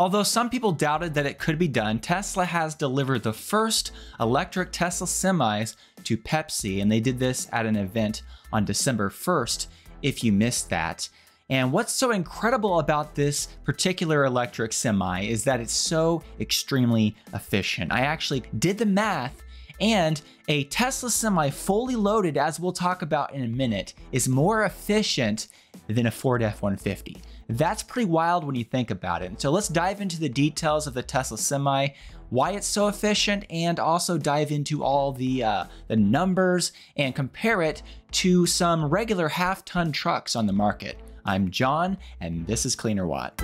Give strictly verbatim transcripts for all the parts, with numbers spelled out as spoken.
Although some people doubted that it could be done, Tesla has delivered the first electric Tesla semis to Pepsi, and they did this at an event on December first, if you missed that. And what's so incredible about this particular electric semi is that it's so extremely efficient. I actually did the math, and a Tesla semi fully loaded, as we'll talk about in a minute, is more efficient than a Ford F one fifty. That's pretty wild when you think about it. So let's dive into the details of the Tesla Semi, why it's so efficient, and also dive into all the, uh, the numbers and compare it to some regular half-ton trucks on the market. I'm John, and this is Cleaner Watt.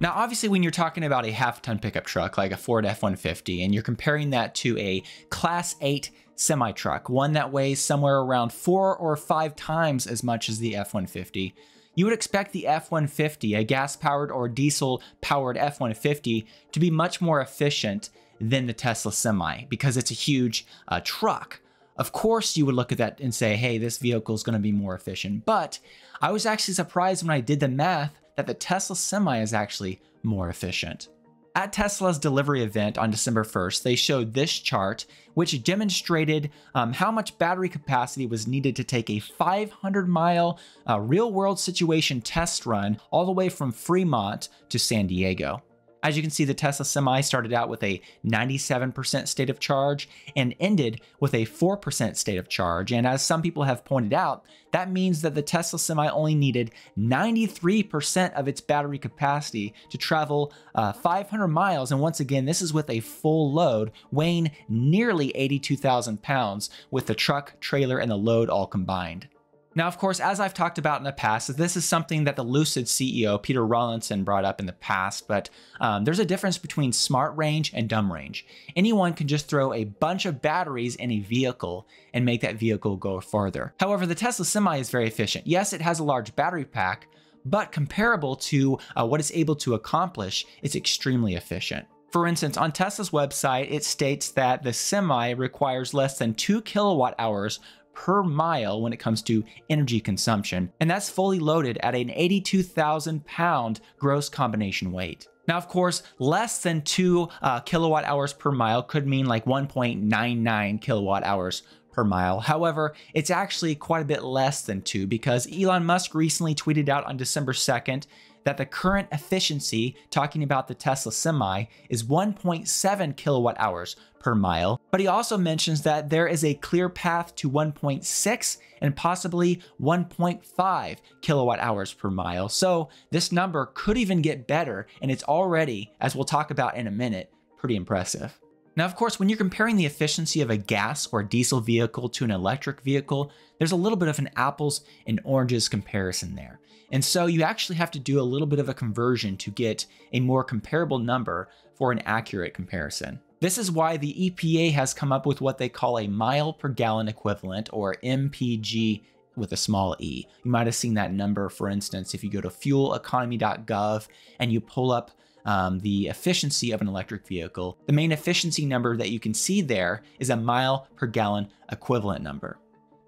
Now, obviously, when you're talking about a half-ton pickup truck like a Ford F one fifty, and you're comparing that to a Class eight semi-truck, one that weighs somewhere around four or five times as much as the F one fifty, you would expect the F one fifty, a gas-powered or diesel-powered F one fifty, to be much more efficient than the Tesla Semi because it's a huge uh, truck. Of course, you would look at that and say, hey, this vehicle is going to be more efficient. But I was actually surprised when I did the math that the Tesla Semi is actually more efficient. At Tesla's delivery event on December first, they showed this chart, which demonstrated um, how much battery capacity was needed to take a five hundred mile uh, real-world situation test run all the way from Fremont to San Diego. As you can see, the Tesla Semi started out with a ninety-seven percent state of charge and ended with a four percent state of charge. And as some people have pointed out, that means that the Tesla Semi only needed ninety-three percent of its battery capacity to travel uh, five hundred miles. And once again, this is with a full load weighing nearly eighty-two thousand pounds with the truck, trailer, and the load all combined. Now, of course, as I've talked about in the past, this is something that the Lucid C E O, Peter Rawlinson, brought up in the past, but um, there's a difference between smart range and dumb range. Anyone can just throw a bunch of batteries in a vehicle and make that vehicle go farther. However, the Tesla Semi is very efficient. Yes, it has a large battery pack, but comparable to uh, what it's able to accomplish, it's extremely efficient. For instance, on Tesla's website, it states that the Semi requires less than two kilowatt hours per mile when it comes to energy consumption, and that's fully loaded at an eighty-two thousand pound gross combination weight. Now, of course, less than two uh, kilowatt hours per mile could mean like one point nine nine kilowatt hours per mile. However, it's actually quite a bit less than two because Elon Musk recently tweeted out on December second that the current efficiency, talking about the Tesla Semi, is one point seven kilowatt hours per mile. But he also mentions that there is a clear path to one point six and possibly one point five kilowatt hours per mile. So this number could even get better, and it's already, as we'll talk about in a minute, pretty impressive. Now, of course, when you're comparing the efficiency of a gas or diesel vehicle to an electric vehicle, there's a little bit of an apples and oranges comparison there. And so you actually have to do a little bit of a conversion to get a more comparable number for an accurate comparison. This is why the E P A has come up with what they call a mile per gallon equivalent, or M P G with a small e. You might have seen that number, for instance, if you go to fuel economy dot gov and you pull up Um, the efficiency of an electric vehicle. The main efficiency number that you can see there is a mile per gallon equivalent number.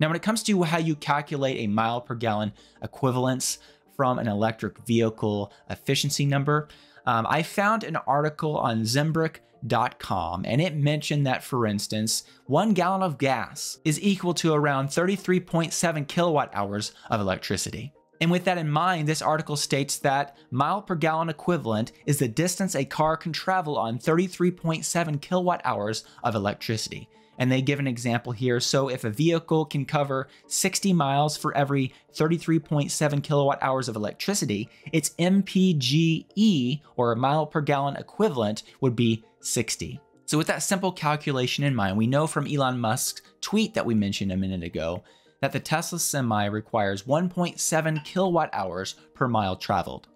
Now, when it comes to how you calculate a mile per gallon equivalence from an electric vehicle efficiency number, um, I found an article on zimbrick dot com, and it mentioned that, for instance, one gallon of gas is equal to around thirty-three point seven kilowatt hours of electricity. And with that in mind, this article states that mile per gallon equivalent is the distance a car can travel on thirty-three point seven kilowatt hours of electricity. And they give an example here. So if a vehicle can cover sixty miles for every thirty-three point seven kilowatt hours of electricity, its M P G E, or a mile per gallon equivalent, would be sixty. So with that simple calculation in mind, we know from Elon Musk's tweet that we mentioned a minute ago that the Tesla Semi requires one point seven kilowatt hours per mile traveled.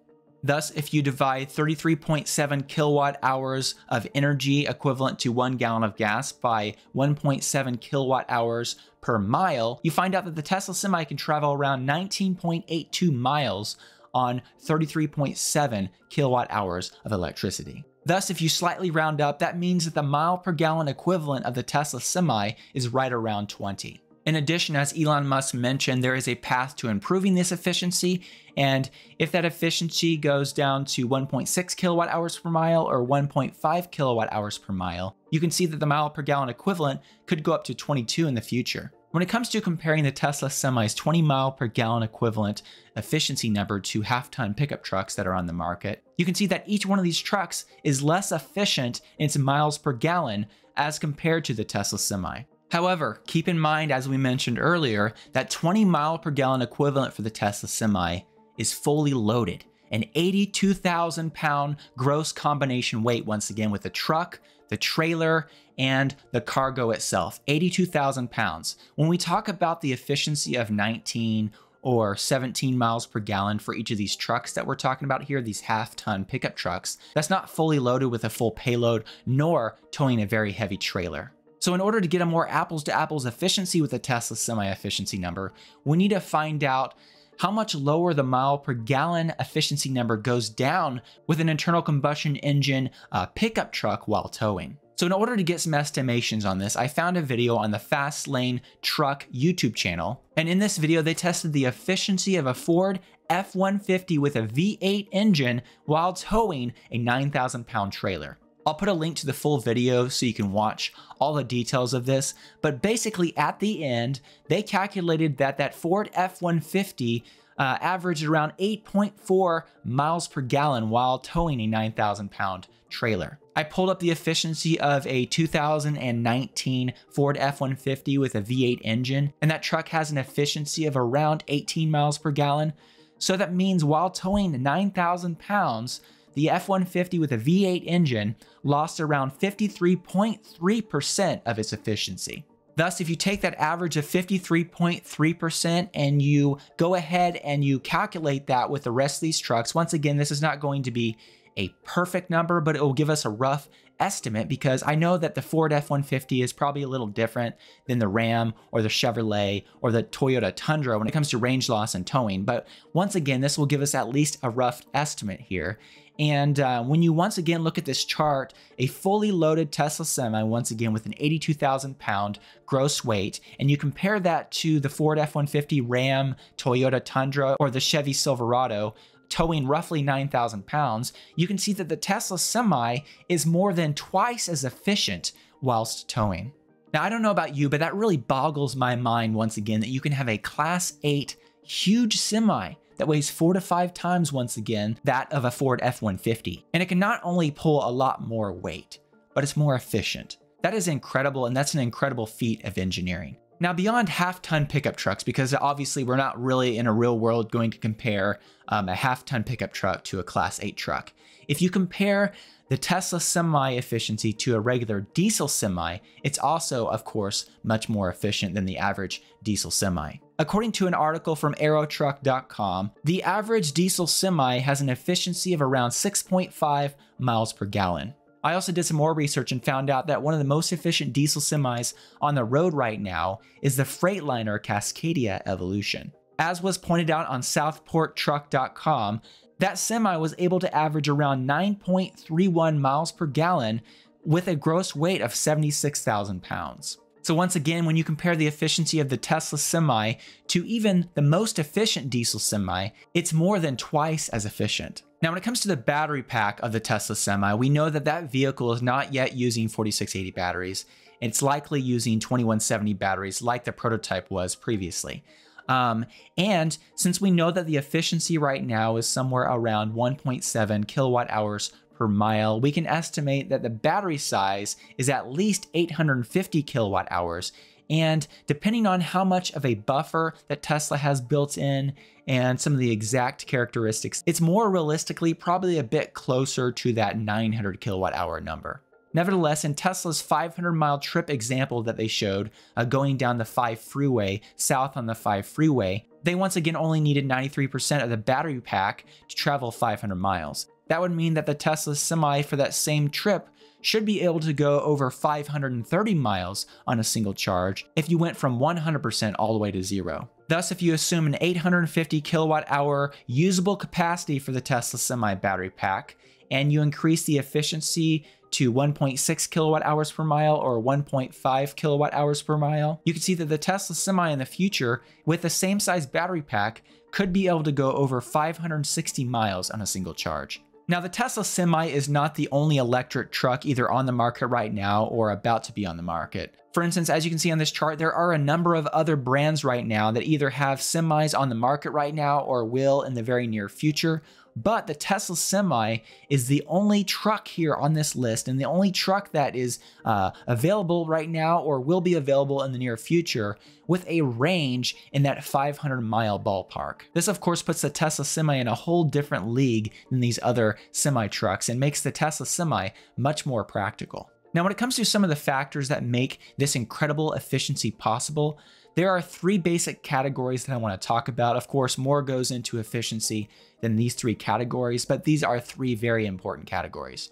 Thus, if you divide thirty-three point seven kilowatt hours of energy equivalent to one gallon of gas by one point seven kilowatt hours per mile, you find out that the Tesla Semi can travel around nineteen point eight two miles on thirty-three point seven kilowatt hours of electricity. Thus, if you slightly round up, that means that the mile per gallon equivalent of the Tesla Semi is right around twenty. In addition, as Elon Musk mentioned, there is a path to improving this efficiency, and if that efficiency goes down to one point six kilowatt hours per mile or one point five kilowatt hours per mile, you can see that the mile per gallon equivalent could go up to twenty-two in the future. When it comes to comparing the Tesla Semi's twenty mile per gallon equivalent efficiency number to half-ton pickup trucks that are on the market, you can see that each one of these trucks is less efficient in its miles per gallon as compared to the Tesla Semi. However, keep in mind, as we mentioned earlier, that twenty mile per gallon equivalent for the Tesla Semi is fully loaded, an eighty-two thousand pound gross combination weight, once again with the truck, the trailer, and the cargo itself, eighty-two thousand pounds. When we talk about the efficiency of nineteen or seventeen miles per gallon for each of these trucks that we're talking about here, these half-ton pickup trucks, that's not fully loaded with a full payload, nor towing a very heavy trailer. So in order to get a more apples to apples efficiency with the Tesla Semi efficiency number, we need to find out how much lower the mile per gallon efficiency number goes down with an internal combustion engine uh, pickup truck while towing. So in order to get some estimations on this, I found a video on the Fast Lane Truck YouTube channel. And in this video, they tested the efficiency of a Ford F one fifty with a V eight engine while towing a nine thousand pound trailer. I'll put a link to the full video so you can watch all the details of this, but basically at the end, they calculated that that Ford F one fifty uh, averaged around eight point four miles per gallon while towing a nine thousand pound trailer. I pulled up the efficiency of a two thousand nineteen Ford F one fifty with a V eight engine, and that truck has an efficiency of around eighteen miles per gallon. So that means while towing nine thousand pounds, the F one fifty with a V eight engine lost around fifty-three point three percent of its efficiency. Thus, if you take that average of fifty-three point three percent and you go ahead and you calculate that with the rest of these trucks, once again, this is not going to be a perfect number, but it will give us a rough estimate because I know that the Ford F one fifty is probably a little different than the Ram or the Chevrolet or the Toyota Tundra when it comes to range loss and towing. But once again, this will give us at least a rough estimate here. And uh, when you once again look at this chart, a fully loaded Tesla Semi, once again with an eighty-two thousand pound gross weight, and you compare that to the Ford F one fifty, Ram, Toyota Tundra, or the Chevy Silverado, towing roughly nine thousand pounds, you can see that the Tesla Semi is more than twice as efficient whilst towing. Now, I don't know about you, but that really boggles my mind once again that you can have a class eight huge semi that weighs four to five times, once again, that of a Ford F one fifty. And it can not only pull a lot more weight, but it's more efficient. That is incredible, and that's an incredible feat of engineering. Now, beyond half-ton pickup trucks, because obviously we're not really in a real world going to compare um, a half-ton pickup truck to a class eight truck. If you compare the Tesla Semi efficiency to a regular diesel semi, it's also, of course, much more efficient than the average diesel semi. According to an article from arrow truck dot com, the average diesel semi has an efficiency of around six point five miles per gallon. I also did some more research and found out that one of the most efficient diesel semis on the road right now is the Freightliner Cascadia Evolution. As was pointed out on southport truck dot com, that semi was able to average around nine point three one miles per gallon with a gross weight of seventy-six thousand pounds. So once again, when you compare the efficiency of the Tesla Semi to even the most efficient diesel semi, it's more than twice as efficient. Now, when it comes to the battery pack of the Tesla Semi, we know that that vehicle is not yet using forty-six eighty batteries. It's likely using twenty-one seventy batteries like the prototype was previously. Um, and since we know that the efficiency right now is somewhere around one point seven kilowatt hours per mile, we can estimate that the battery size is at least eight hundred fifty kilowatt hours. And depending on how much of a buffer that Tesla has built in and some of the exact characteristics, it's more realistically probably a bit closer to that nine hundred kilowatt hour number. Nevertheless, in Tesla's five hundred mile trip example that they showed uh, going down the five freeway, south on the five freeway, they once again only needed ninety-three percent of the battery pack to travel five hundred miles. That would mean that the Tesla Semi for that same trip should be able to go over five hundred thirty miles on a single charge if you went from one hundred percent all the way to zero. Thus, if you assume an eight hundred fifty kilowatt hour usable capacity for the Tesla Semi battery pack, and you increase the efficiency to one point six kilowatt hours per mile or one point five kilowatt hours per mile. You can see that the Tesla Semi in the future, with the same size battery pack, could be able to go over five hundred sixty miles on a single charge. Now, the Tesla Semi is not the only electric truck either on the market right now or about to be on the market. For instance, as you can see on this chart, there are a number of other brands right now that either have semis on the market right now or will in the very near future. But the Tesla Semi is the only truck here on this list and the only truck that is uh, available right now or will be available in the near future with a range in that five hundred mile ballpark. This of course puts the Tesla Semi in a whole different league than these other semi trucks and makes the Tesla Semi much more practical. Now, when it comes to some of the factors that make this incredible efficiency possible, there are three basic categories that I want to talk about. Of course, more goes into efficiency than these three categories, but these are three very important categories.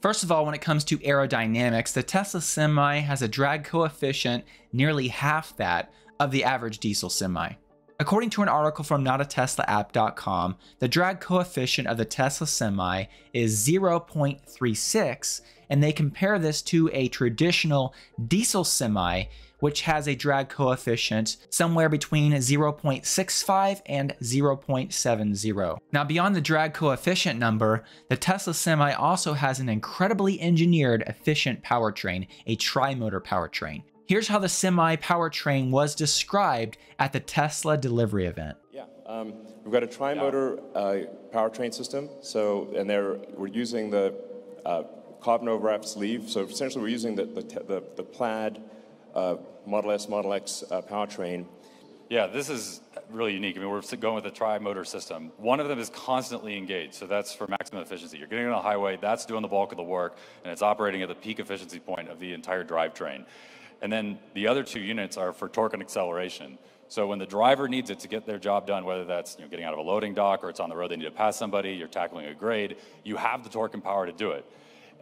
First of all, when it comes to aerodynamics, the Tesla Semi has a drag coefficient nearly half that of the average diesel semi. According to an article from not a tesla app dot com, the drag coefficient of the Tesla Semi is zero point three six, and they compare this to a traditional diesel semi, which has a drag coefficient somewhere between zero point six five and zero point seven zero. Now, beyond the drag coefficient number, the Tesla Semi also has an incredibly engineered, efficient powertrain, a tri-motor powertrain. Here's how the Semi powertrain was described at the Tesla delivery event. Yeah, um, we've got a tri-motor uh, powertrain system, so and they're, we're using the uh, Cobno wrap sleeve, so essentially we're using the, the, the, the plaid uh, Model S, Model X uh, powertrain. Yeah, this is really unique. I mean, we're going with a tri-motor system. One of them is constantly engaged, so that's for maximum efficiency. You're getting on a highway, that's doing the bulk of the work, and it's operating at the peak efficiency point of the entire drivetrain. And then the other two units are for torque and acceleration. So when the driver needs it to get their job done, whether that's you know, getting out of a loading dock or it's on the road, they need to pass somebody, you're tackling a grade, you have the torque and power to do it.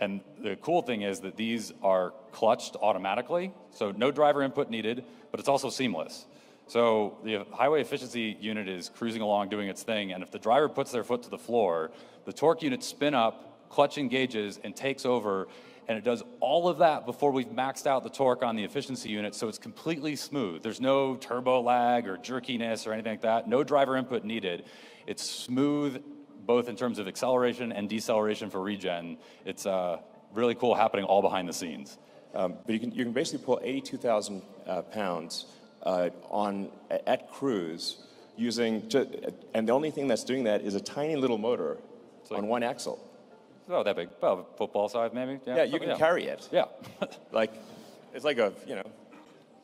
And the cool thing is that these are clutched automatically, so no driver input needed, but it's also seamless. So the highway efficiency unit is cruising along, doing its thing, and if the driver puts their foot to the floor, the torque units spin up, clutch engages, and takes over. And it does all of that before we've maxed out the torque on the efficiency unit, so it's completely smooth. There's no turbo lag or jerkiness or anything like that. No driver input needed. It's smooth both in terms of acceleration and deceleration for regen. It's uh, really cool, happening all behind the scenes. Um, but you can, you can basically pull eighty-two thousand uh, pounds uh, on, at cruise using, to, and the only thing that's doing that is a tiny little motor like, on one axle. Oh, that big, well, football size maybe. Yeah, yeah you can yeah. carry it. Yeah, like it's like a you know.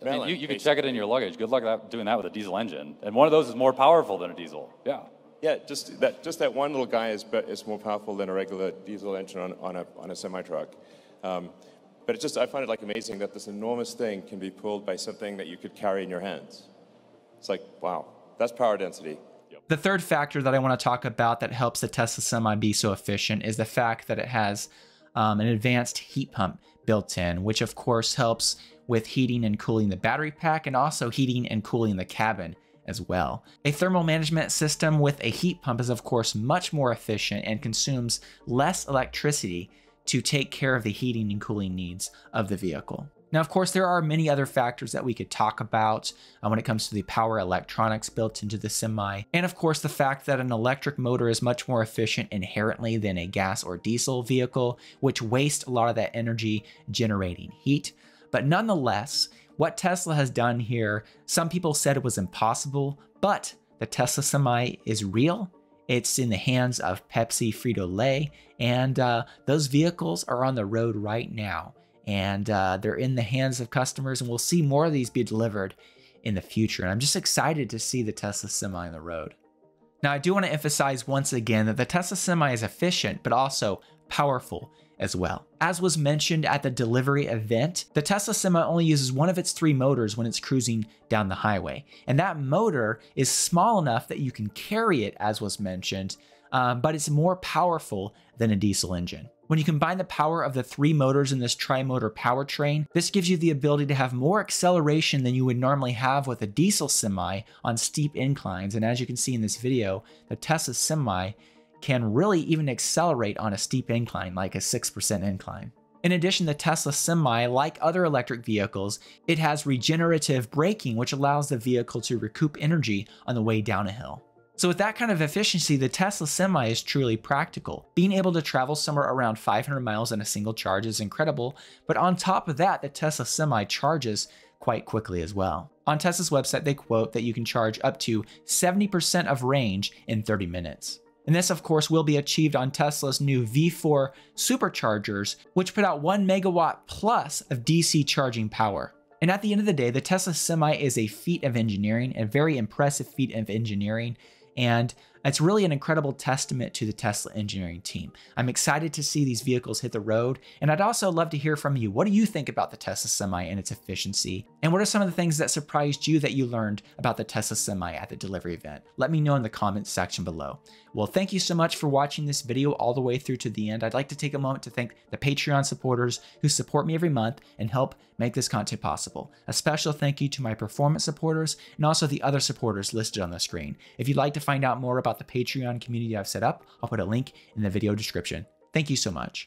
Melon, I mean, you you can check it in your luggage. Good luck that, doing that with a diesel engine. And one of those is more powerful than a diesel. Yeah. Yeah, just that just that one little guy is is more powerful than a regular diesel engine on on a on a semi truck. Um, but it just I find it like amazing that this enormous thing can be pulled by something that you could carry in your hands. It's like wow, that's power density. The third factor that I want to talk about that helps the Tesla Semi be so efficient is the fact that it has um, an advanced heat pump built in, which of course helps with heating and cooling the battery pack and also heating and cooling the cabin as well. A thermal management system with a heat pump is of course much more efficient and consumes less electricity to take care of the heating and cooling needs of the vehicle. Now, of course, there are many other factors that we could talk about uh, when it comes to the power electronics built into the Semi. And of course, the fact that an electric motor is much more efficient inherently than a gas or diesel vehicle, which wastes a lot of that energy generating heat. But nonetheless, what Tesla has done here, some people said it was impossible, but the Tesla Semi is real. It's in the hands of Pepsi, Frito-Lay, and uh, those vehicles are on the road right now. And uh, they're in the hands of customers, and we'll see more of these be delivered in the future. And I'm just excited to see the Tesla Semi on the road. Now, I do want to emphasize once again that the Tesla Semi is efficient, but also powerful as well. As was mentioned at the delivery event, the Tesla Semi only uses one of its three motors when it's cruising down the highway. And that motor is small enough that you can carry it, as was mentioned, um, but it's more powerful than a diesel engine. When you combine the power of the three motors in this tri-motor powertrain, this gives you the ability to have more acceleration than you would normally have with a diesel Semi on steep inclines. And as you can see in this video, the Tesla Semi can really even accelerate on a steep incline, like a six percent incline. In addition, the Tesla Semi, like other electric vehicles, it has regenerative braking, which allows the vehicle to recoup energy on the way down a hill. So with that kind of efficiency, the Tesla Semi is truly practical. Being able to travel somewhere around five hundred miles in a single charge is incredible, but on top of that, the Tesla Semi charges quite quickly as well. On Tesla's website, they quote that you can charge up to seventy percent of range in thirty minutes. And this, of course, will be achieved on Tesla's new V four superchargers, which put out one megawatt plus of D C charging power. And at the end of the day, the Tesla Semi is a feat of engineering, a very impressive feat of engineering. And it's really an incredible testament to the Tesla engineering team. I'm excited to see these vehicles hit the road. And I'd also love to hear from you. What do you think about the Tesla Semi and its efficiency? And what are some of the things that surprised you that you learned about the Tesla Semi at the delivery event? Let me know in the comments section below. Well, thank you so much for watching this video all the way through to the end. I'd like to take a moment to thank the Patreon supporters who support me every month and help make this content possible. A special thank you to my performance supporters and also the other supporters listed on the screen. If you'd like to find out more about the Patreon community I've set up, I'll put a link in the video description. Thank you so much.